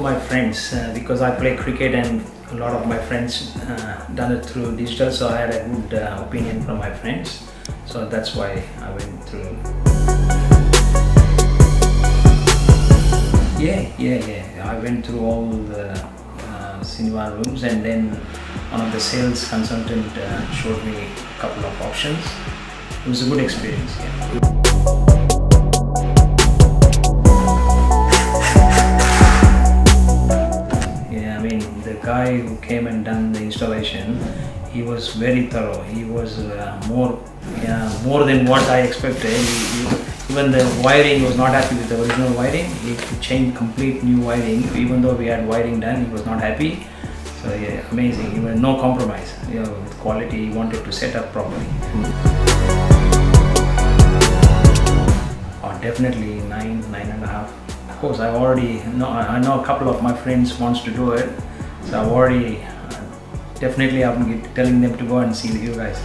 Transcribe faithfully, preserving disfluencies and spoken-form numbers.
my friends uh, because I play cricket and a lot of my friends uh, done it through digital, so I had a good uh, opinion from my friends, so that's why I went through. Yeah, yeah, yeah. I went through all the uh, cinema rooms, and then one of the sales consultant uh, showed me a couple of options. It was a good experience. Yeah. The guy who came and done the installation, he was very thorough. He was uh, more uh, more than what I expected. He, he, even the wiring, was not happy with the original wiring. He changed complete new wiring. Even though we had wiring done, he was not happy. So yeah, amazing. He was no compromise. You know, with quality, he wanted to set up properly. Mm-hmm. Oh, definitely nine, nine and a half. Of course, I already know. I know a couple of my friends wants to do it. So I've already, uh, definitely I'm telling them to go and see you guys.